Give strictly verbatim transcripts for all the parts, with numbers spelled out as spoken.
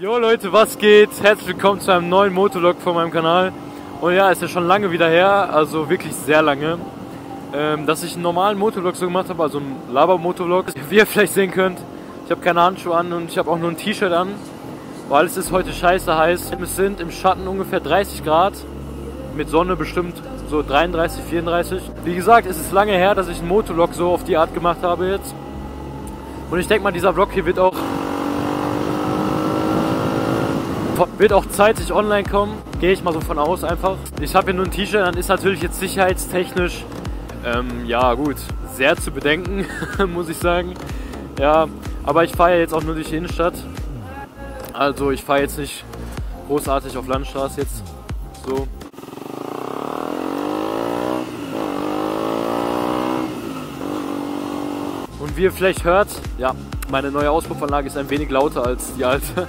Jo Leute, was geht? Herzlich willkommen zu einem neuen MotoVlog von meinem Kanal. Und ja, ist ja schon lange wieder her, also wirklich sehr lange, ähm, dass ich einen normalen MotoVlog so gemacht habe, also einen Laber-MotoVlog. Wie ihr vielleicht sehen könnt, ich habe keine Handschuhe an und ich habe auch nur ein T-Shirt an, weil es ist heute scheiße heiß. Es sind im Schatten ungefähr dreißig Grad, mit Sonne bestimmt so dreiunddreißig, vierunddreißig. Wie gesagt, es ist lange her, dass ich einen MotoVlog so auf die Art gemacht habe jetzt. Und ich denke mal, dieser Vlog hier wird auch... Wird auch zeitig online kommen, gehe ich mal so von aus einfach. Ich habe hier nur ein T-Shirt, dann ist natürlich jetzt sicherheitstechnisch, ähm, ja gut, sehr zu bedenken, muss ich sagen. Ja, aber ich fahre ja jetzt auch nur durch die Innenstadt. Also ich fahre jetzt nicht großartig auf Landstraße jetzt, so. Und wie ihr vielleicht hört, ja, meine neue Auspuffanlage ist ein wenig lauter als die alte.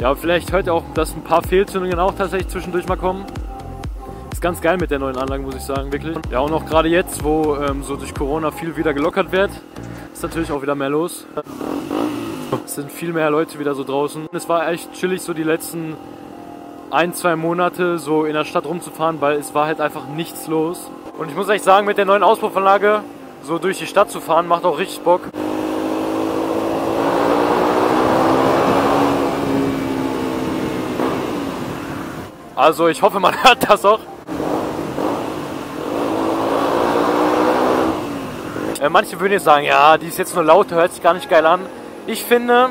Ja, vielleicht hört ihr auch, dass ein paar Fehlzündungen auch tatsächlich zwischendurch mal kommen. Ist ganz geil mit der neuen Anlage, muss ich sagen, wirklich. Ja, und auch gerade jetzt, wo ähm, so durch Corona viel wieder gelockert wird, ist natürlich auch wieder mehr los. Es sind viel mehr Leute wieder so draußen. Es war echt chillig, so die letzten ein, zwei Monate so in der Stadt rumzufahren, weil es war halt einfach nichts los. Und ich muss echt sagen, mit der neuen Auspuffanlage so durch die Stadt zu fahren, macht auch richtig Bock. Also ich hoffe, man hört das auch. Äh, manche würden jetzt sagen, ja, die ist jetzt nur laut, hört sich gar nicht geil an. Ich finde,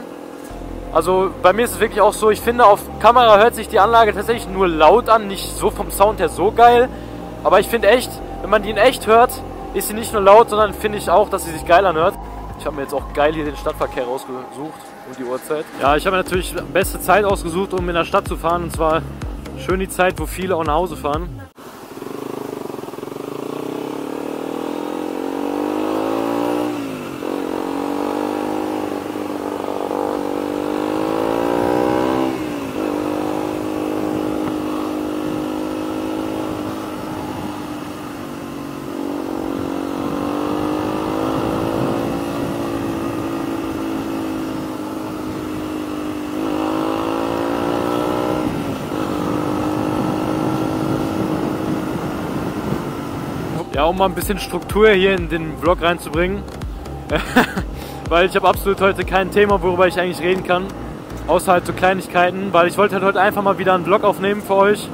also bei mir ist es wirklich auch so, ich finde, auf Kamera hört sich die Anlage tatsächlich nur laut an, nicht so vom Sound her so geil. Aber ich finde echt, wenn man die in echt hört, ist sie nicht nur laut, sondern finde ich auch, dass sie sich geil anhört. Ich habe mir jetzt auch geil hier den Stadtverkehr rausgesucht und die Uhrzeit. Ja, ich habe mir natürlich die beste Zeit ausgesucht, um in der Stadt zu fahren, und zwar... Schön die Zeit, wo viele auch nach Hause fahren. Ja, um mal ein bisschen Struktur hier in den Vlog reinzubringen, weil ich habe absolut heute kein Thema, worüber ich eigentlich reden kann, außer halt so Kleinigkeiten, weil ich wollte halt heute einfach mal wieder einen Vlog aufnehmen für euch,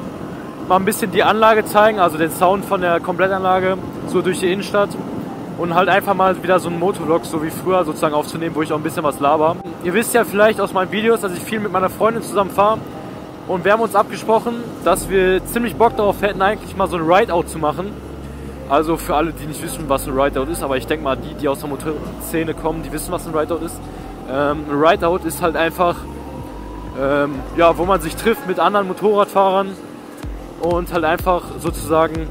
mal ein bisschen die Anlage zeigen, also den Sound von der Komplettanlage, so durch die Innenstadt, und halt einfach mal wieder so einen Motovlog, so wie früher sozusagen, aufzunehmen, wo ich auch ein bisschen was laber. Ihr wisst ja vielleicht aus meinen Videos, dass ich viel mit meiner Freundin zusammen fahre, und wir haben uns abgesprochen, dass wir ziemlich Bock darauf hätten, eigentlich mal so ein Rideout zu machen. Also für alle, die nicht wissen, was ein Rideout ist, aber ich denke mal, die, die aus der Motorszene kommen, die wissen, was ein Rideout ist. Ähm, ein Rideout ist halt einfach, ähm, ja, wo man sich trifft mit anderen Motorradfahrern und halt einfach sozusagen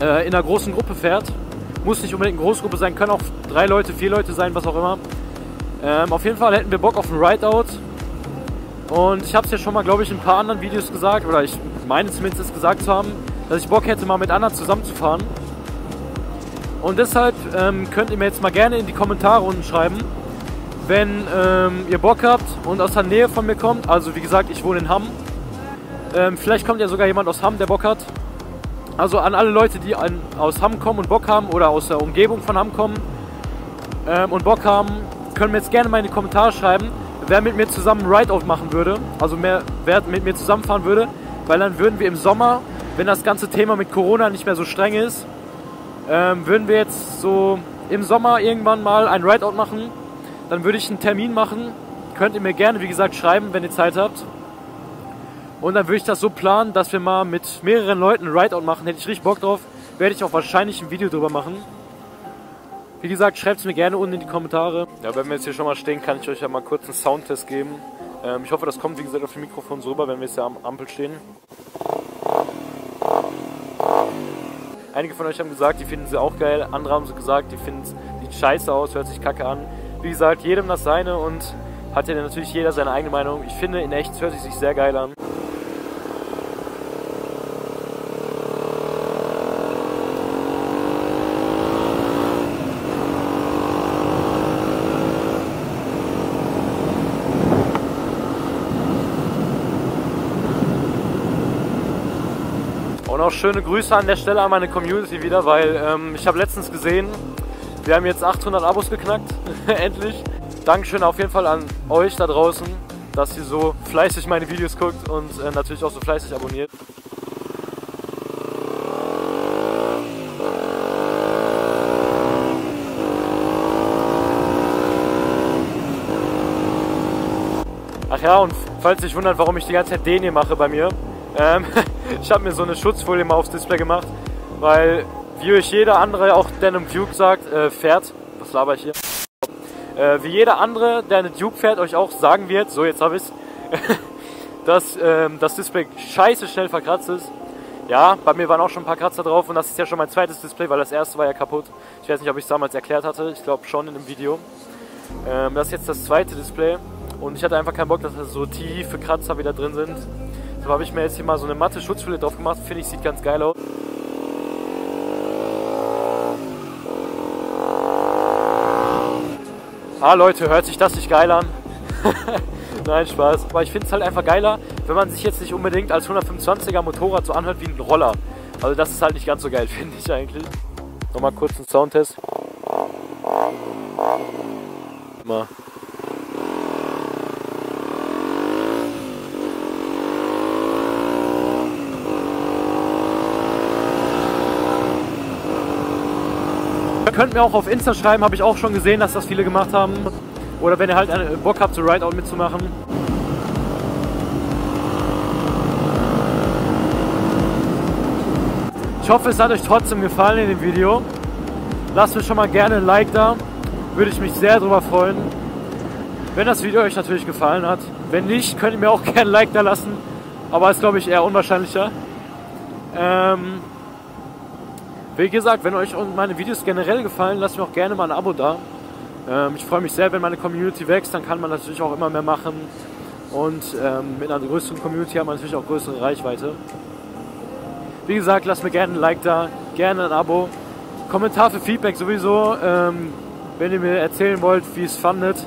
äh, in einer großen Gruppe fährt. Muss nicht unbedingt eine Großgruppe sein, können auch drei Leute, vier Leute sein, was auch immer. Ähm, auf jeden Fall hätten wir Bock auf ein Rideout. Und ich habe es ja schon mal, glaube ich, in ein paar anderen Videos gesagt, oder ich meine zumindest gesagt zu haben, dass ich Bock hätte, mal mit anderen zusammenzufahren. Und deshalb ähm, könnt ihr mir jetzt mal gerne in die Kommentare unten schreiben, wenn ähm, ihr Bock habt und aus der Nähe von mir kommt. Also wie gesagt, ich wohne in Hamm. Ähm, vielleicht kommt ja sogar jemand aus Hamm, der Bock hat. Also an alle Leute, die an, aus Hamm kommen und Bock haben, oder aus der Umgebung von Hamm kommen ähm, und Bock haben, können mir jetzt gerne mal in die Kommentare schreiben, wer mit mir zusammen ein Rideout machen würde. Also mehr, wer mit mir zusammenfahren würde, weil dann würden wir im Sommer, wenn das ganze Thema mit Corona nicht mehr so streng ist, ähm, würden wir jetzt so im Sommer irgendwann mal ein Rideout machen. Dann würde ich einen Termin machen. Könnt ihr mir gerne, wie gesagt, schreiben, wenn ihr Zeit habt. Und dann würde ich das so planen, dass wir mal mit mehreren Leuten ein Rideout machen. Hätte ich richtig Bock drauf. Werde ich auch wahrscheinlich ein Video drüber machen. Wie gesagt, schreibt es mir gerne unten in die Kommentare. Ja, wenn wir jetzt hier schon mal stehen, kann ich euch ja mal kurz einen Soundtest geben. Ähm, ich hoffe, das kommt, wie gesagt, auf dem Mikrofon so rüber, wenn wir jetzt hier am Ampel stehen. Einige von euch haben gesagt, die finden sie auch geil, andere haben so gesagt, die finden die scheiße aus, hört sich kacke an. Wie gesagt, jedem das seine, und hat ja natürlich jeder seine eigene Meinung. Ich finde, in echt hört es sich sehr geil an. auch schöne Grüße an der Stelle an meine Community wieder, weil ähm, ich habe letztens gesehen, wir haben jetzt achthundert Abos geknackt, endlich. Dankeschön auf jeden Fall an euch da draußen, dass ihr so fleißig meine Videos guckt und äh, natürlich auch so fleißig abonniert. Ach ja, und falls ihr euch wundert, warum ich die ganze Zeit den hier mache bei mir, ähm, ich habe mir so eine Schutzfolie mal aufs Display gemacht, weil, wie euch jeder andere, auch der eine Duke sagt, äh, fährt, was laber ich hier, äh, wie jeder andere, der eine Duke fährt, euch auch sagen wird, so jetzt habe ich es, dass ähm, das Display scheiße schnell verkratzt ist. Ja, bei mir waren auch schon ein paar Kratzer drauf und das ist ja schon mein zweites Display, weil das erste war ja kaputt. Ich weiß nicht, ob ich es damals erklärt hatte, ich glaube schon in einem Video. Ähm, das ist jetzt das zweite Display. Und ich hatte einfach keinen Bock, dass da so tiefe Kratzer wieder drin sind. Deshalb habe ich mir jetzt hier mal so eine matte Schutzfolie drauf gemacht. Finde ich, sieht ganz geil aus. Ah Leute, hört sich das nicht geil an? Nein, Spaß. Aber ich finde es halt einfach geiler, wenn man sich jetzt nicht unbedingt als hundertfünfundzwanziger Motorrad so anhört wie ein Roller. Also das ist halt nicht ganz so geil, finde ich eigentlich. Nochmal kurz einen Soundtest. Mal. Könnt mir auch auf Insta schreiben, habe ich auch schon gesehen, dass das viele gemacht haben. Oder wenn ihr halt Bock habt, so Rideout mitzumachen. Ich hoffe, es hat euch trotzdem gefallen in dem Video. Lasst mir schon mal gerne ein Like da. Würde ich mich sehr drüber freuen. Wenn das Video euch natürlich gefallen hat. Wenn nicht, könnt ihr mir auch gerne ein Like da lassen. Aber ist, glaube ich, eher unwahrscheinlicher. Ähm... Wie gesagt, wenn euch meine Videos generell gefallen, lasst mir auch gerne mal ein Abo da. Ähm, ich freue mich sehr, wenn meine Community wächst, dann kann man natürlich auch immer mehr machen. Und ähm, mit einer größeren Community hat man natürlich auch größere Reichweite. Wie gesagt, lasst mir gerne ein Like da, gerne ein Abo. Kommentar für Feedback sowieso, ähm, wenn ihr mir erzählen wollt, wie es fandet.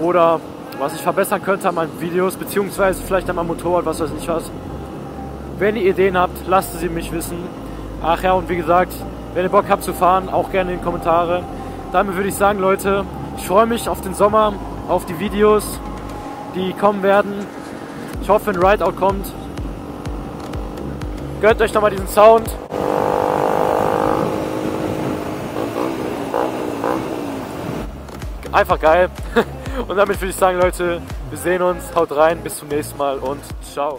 Oder was ich verbessern könnte an meinen Videos, beziehungsweise vielleicht an meinem Motorrad, was weiß ich was. Wenn ihr Ideen habt, lasst sie mich wissen. Ach ja, und wie gesagt, wenn ihr Bock habt zu fahren, auch gerne in die Kommentare. Damit würde ich sagen, Leute, ich freue mich auf den Sommer, auf die Videos, die kommen werden. Ich hoffe, ein Rideout kommt. Gönnt euch nochmal diesen Sound. Einfach geil. Und damit würde ich sagen, Leute, wir sehen uns, haut rein, bis zum nächsten Mal und ciao.